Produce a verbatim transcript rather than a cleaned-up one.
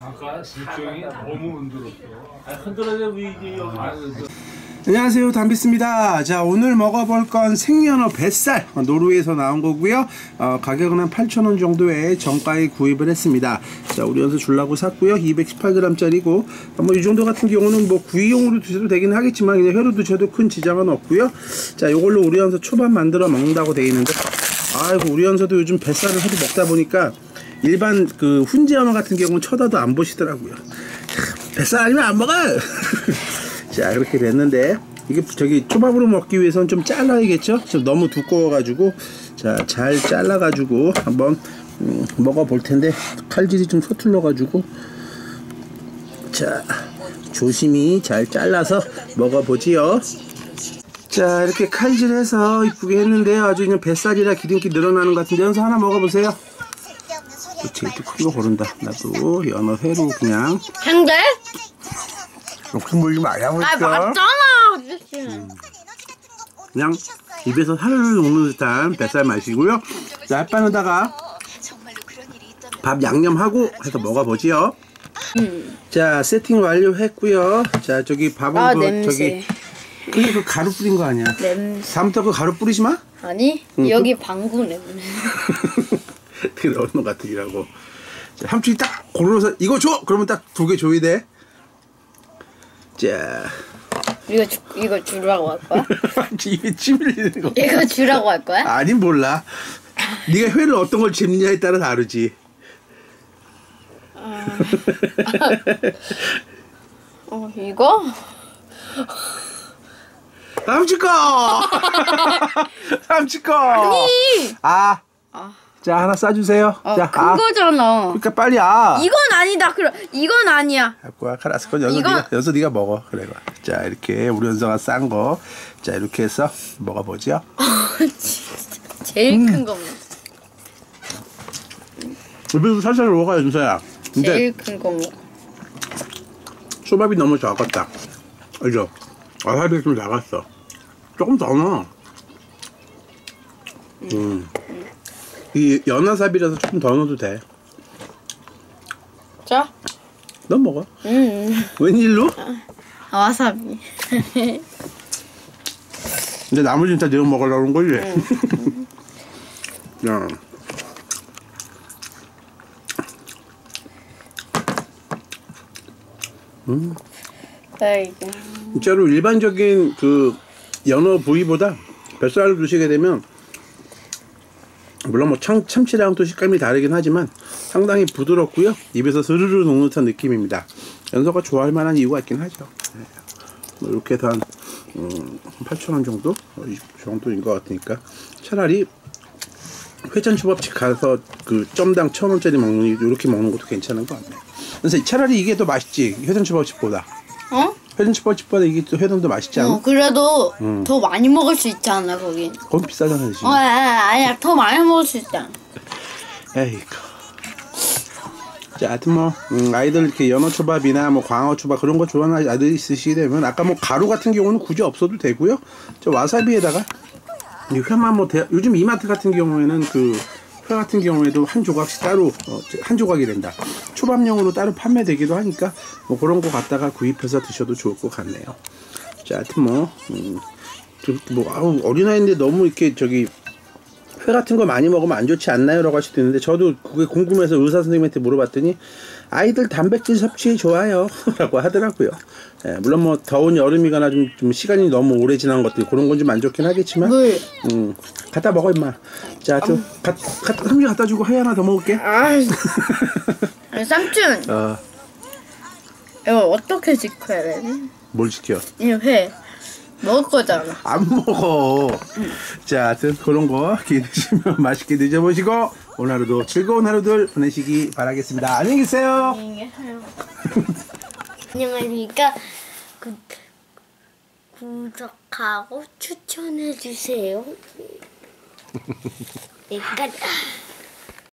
아까 실종이 너무 흔들었어. 아, 흔들어져도 이게 여기 안녕하세요, 담비스입니다. 자, 오늘 먹어볼 건 생연어 뱃살, 노르웨이에서 나온 거고요. 어, 가격은 한 팔천 원 정도에 정가에 구입을 했습니다. 자, 우리 여기서 주려고 샀고요. 이백십팔 그램 짜리고, 뭐 이 정도 같은 경우는 뭐 구이용으로 드셔도 되긴 하겠지만 그냥 회로 드셔도 큰 지장은 없고요. 자, 요걸로 우리 여기서 초밥 만들어 먹는다고 돼 있는데, 아이고, 우리 여기서도 요즘 뱃살을 하도 먹다 보니까 일반 그 훈제어머 같은 경우는 쳐다도 안 보시더라고요. 뱃살 아니면 안 먹어. 자, 이렇게 됐는데, 이게 저기 초밥으로 먹기 위해서는 좀 잘라야겠죠? 지금 너무 두꺼워가지고. 자, 잘 잘라가지고 한번 음, 먹어볼 텐데, 칼질이 좀 서툴러가지고. 자, 조심히 잘 잘라서 먹어보지요. 자, 이렇게 칼질해서 이쁘게 했는데요. 아주 그냥 뱃살이라 기름기 늘어나는 것 같은데, 여기서 하나 먹어보세요. 그치, 이렇게 큰 거 고른다. 나도 연어 회로 그냥. 안 돼? 욕심 부리지 말라고 했죠? 아, 맞잖아. 음. 그냥 입에서 살을 녹는 듯한 뱃살 맛이고요. 자, 햇반에다가 밥 양념하고 해서 먹어보지요. 음. 자, 세팅 완료했고요. 자, 저기 밥은 아, 그, 저기 그게 그 가루 뿌린 거 아니야? 냄새. 다음부터 그 가루 뿌리지 마? 아니, 응. 여기 방구 냄새. 되게 넣은 것 같으라고. 삼촌이 딱 고르러서 이거 줘! 그러면 딱 두 개 줘야 돼. 자, 이거 주, 이거 주라고 할 거야? 입에 침 흘리는 거. 이거 주라고 할 거야? 아니, 몰라. 네가 회를 어떤 걸 집냐에 따라 다르지. 아... 어, 이거? 삼촌 거. 삼촌 거. 아니. 아. 아. 자, 하나 싸주세요. 어, 자, 큰 아. 거잖아. 그러니까 빨리 아. 이건 아니다. 그럼 이건 아니야. 갖고 와, 카라스 건 연서 네가 연서 네가 먹어. 그래 봐. 자, 이렇게 우리 연서가 싼 거. 자, 이렇게 해서 먹어보죠. 진짜 제일 음. 큰 겁니다. 입에서 살살 녹아, 연서야. 근데 제일 큰 거 먹어. 초밥이 너무 작았다. 알죠? 아삭이 좀 작았어. 조금 더 넣어. 음. 음. 이 연어삽이라서 조금 더 넣어도 돼. 자, 넌 먹어. 음. 웬일로? 아, 와사비. 근데 나머지는 다 내가 먹으려고 그런 거지. 음. 야, 음. 진짜로 일반적인 그 연어 부위보다 뱃살을 드시게 되면, 물론 뭐 참, 참치랑 또 식감이 다르긴 하지만 상당히 부드럽고요. 입에서 스르르 녹는 듯한 느낌입니다. 연서가 좋아할 만한 이유가 있긴 하죠. 네. 이렇게 해서 한 음, 팔천 원 정도? 이 정도인 것 같으니까 차라리 회전초밥집 가서 그 점당 천 원짜리 먹는, 이렇게 먹는 것도 괜찮은 것 같네요. 그래서 차라리 이게 더 맛있지, 회전초밥집보다. 어? 회전초밥집보다 이게 또 회전도 맛있지 않아? 어, 그래도 음. 더 많이 먹을 수 있지 않아, 거긴? 그건 비싸잖아, 지금. 어, 아니야, 더 많이 먹을 수 있잖아. 에이구. 자, 하여튼 뭐 음, 아이들 이렇게 연어초밥이나 뭐 광어초밥 그런 거 좋아하는 아이들 있으시게 되면, 아까 뭐 가루 같은 경우는 굳이 없어도 되고요. 저 와사비에다가 이 회만 뭐 대, 요즘 이마트 같은 경우에는 그 회 같은 경우에도 한 조각씩 따로 어, 한 조각이 된다. 초밥용으로 따로 판매되기도 하니까 뭐 그런 거 갖다가 구입해서 드셔도 좋을 것 같네요. 자, 하여튼 뭐, 음, 뭐 아우, 어린아이인데 너무 이렇게 저기 회 같은 거 많이 먹으면 안 좋지 않나요? 라고 할 수도 있는데, 저도 그게 궁금해서 의사 선생님한테 물어봤더니 아이들 단백질 섭취 좋아요. 라고 하더라고요. 예, 물론 뭐 더운 여름이거나 좀, 좀 시간이 너무 오래 지난 것들 그런 건 좀 안 좋긴 하겠지만 물. 음, 갖다 먹어 임마. 자, 좀 삼촌 갖다 주고 회 하나 더 먹을게. 아이. 아니, 삼촌. 어. 이거 어떻게 지켜야 되니? 뭘 지켜? 이 회. 먹을 거잖아. 안 먹어. 응. 자, 하여튼 그런 거 기회 되시면 맛있게 드셔보시고 오늘 하루도 즐거운 하루들 보내시기 바라겠습니다. 안녕히 계세요. 안녕히 계세요. 안녕하십니까. 그, 구독하고 추천해주세요. 내가